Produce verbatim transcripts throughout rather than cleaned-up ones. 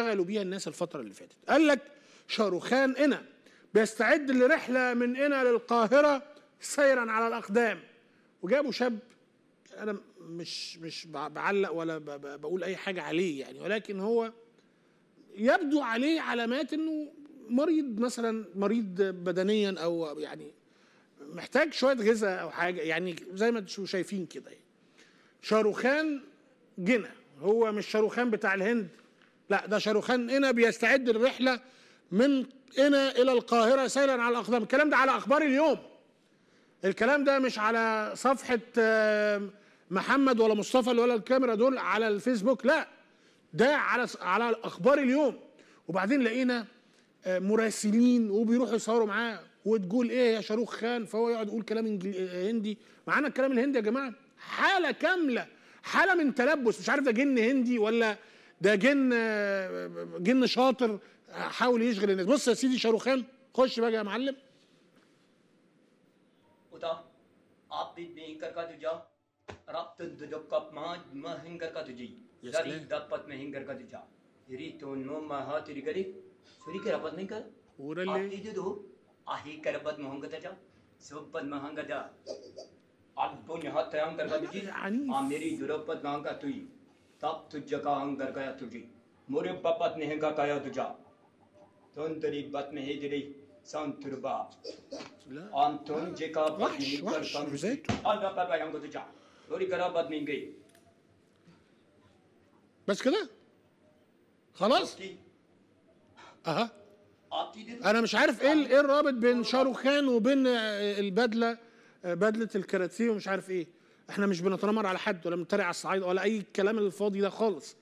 اشتغلوا بيها الناس الفترة اللي فاتت. قال لك شاروخان قنا بيستعد لرحلة من قنا للقاهرة سيرا على الأقدام، وجابوا شاب أنا مش مش بعلق ولا بقول أي حاجة عليه يعني، ولكن هو يبدو عليه علامات إنه مريض، مثلا مريض بدنيا أو يعني محتاج شوية غذاء أو حاجة، يعني زي ما انتوا شايفين كده يعني. شاروخان قنا هو مش شاروخان بتاع الهند، لا ده شاروخان قنا بيستعد للرحلة من قنا إلى القاهرة سيرا على الأقدام. الكلام ده على أخبار اليوم، الكلام ده مش على صفحة محمد ولا مصطفى ولا الكاميرا دول على الفيسبوك، لا ده على على أخبار اليوم. وبعدين لقينا مراسلين وبيروحوا يصوروا معاه وتقول إيه يا شاروخان، فهو يقعد يقول كلام هندي. معانا الكلام الهندي يا جماعة، حالة كاملة، حالة من تلبس، مش عارف ده جن هندي ولا ده جن جن شاطر حاول يشغل الناس. بص يا سيدي شاروخان، خش بقى يا معلم. وحش وحش وزيته. بس كده خلاص. اها انا مش عارف ايه ايه الرابط بين شاروخان وبين البدله، بدله الكراتيه ومش عارف ايه. احنا مش بنتنمر على حد ولا بنتريق على الصعيد ولا اي الكلام الفاضي ده خالص،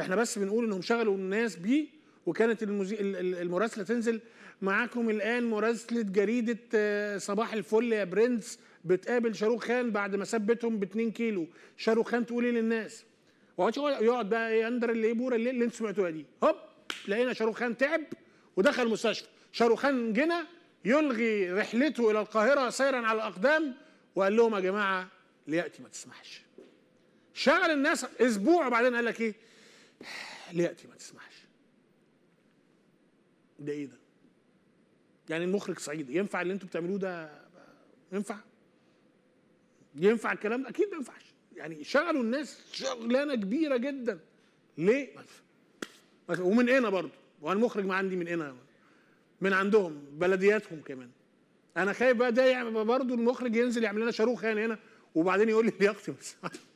احنا بس بنقول انهم شغلوا الناس بيه. وكانت المراسله تنزل معاكم الان مراسله جريده صباح الفل يا برنس بتقابل شاروخان بعد ما ثبتهم ب اتنين كيلو، شاروخان تقول ايه للناس؟ ويقعد بقى يندر اللي بوره اللي, اللي انتوا سمعتوها دي. هوب لقينا شاروخان تعب ودخل المستشفى. شاروخان قنا يلغي رحلته الى القاهره سيرا على الاقدام وقال لهم يا جماعه لياتي ما تسمحش. شغل الناس اسبوع وبعدين قال لك ايه؟ لياتي ما تسمحش. ده ايه ده؟ يعني المخرج صعيدي، ينفع اللي انتوا بتعملوه ده؟ ينفع؟ ينفع الكلام ده؟ اكيد ما ينفعش، يعني شغلوا الناس شغلانه كبيره جدا. ليه؟ ومن هنا برضه، وانا المخرج ما عندي من هنا، من عندهم بلدياتهم كمان. انا خايف بقى ده برضه المخرج ينزل يعمل لنا شاروخان هنا وبعدين يقول لي لياقتي ما تسمحش.